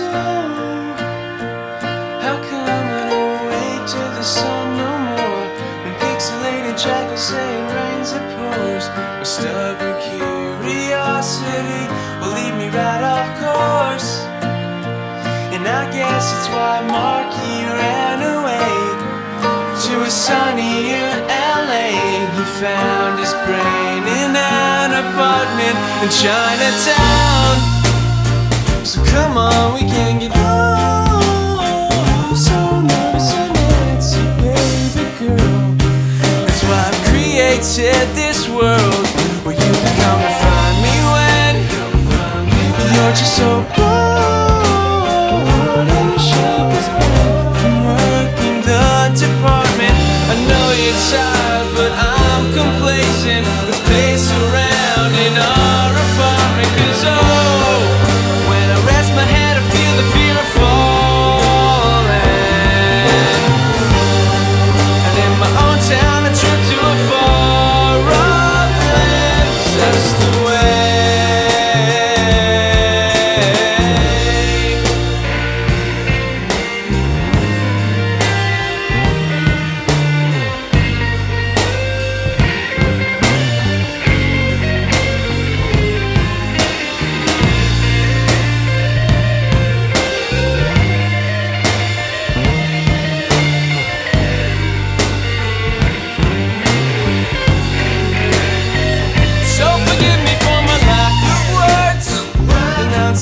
window. How come I don't wait till the sun no more? When pixelated jackals say it rains, it pours. My stubborn curiosity will lead me right off course, and I guess it's why Marky ran away to a sunnier LA. He found his brain in an apartment in Chinatown. So come on, we can get low. I'm so nervous and antsy, baby girl. That's why I've created this world where you can come and find me when you're just so bored and your shape is bent from working the department. I know you're tired, but I'm complacent. Let's pace around in our apartment, 'cause oh,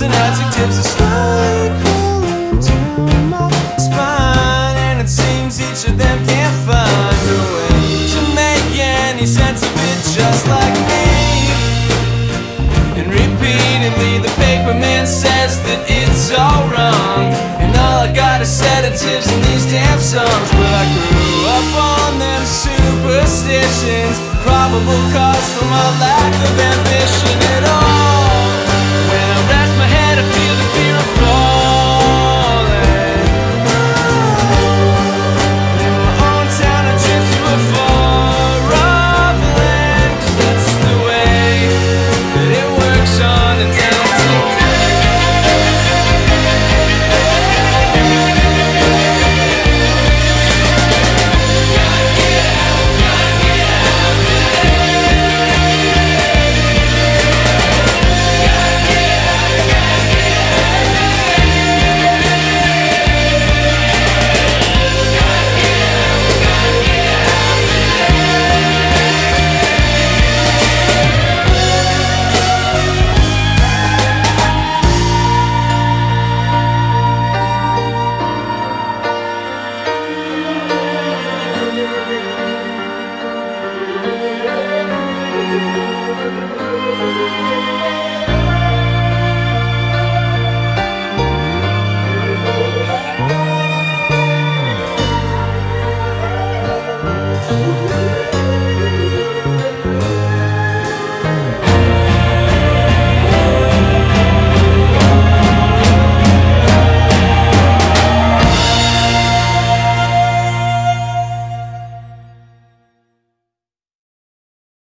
adjectives are slowly crawling my spine, and it seems each of them can't find a way to make any sense of it, just like me. And repeatedly the paper man says that it's all wrong, and all I got is sedatives in these damn songs. But I grew up on them superstitions, probable cause for my lack of ambition at all.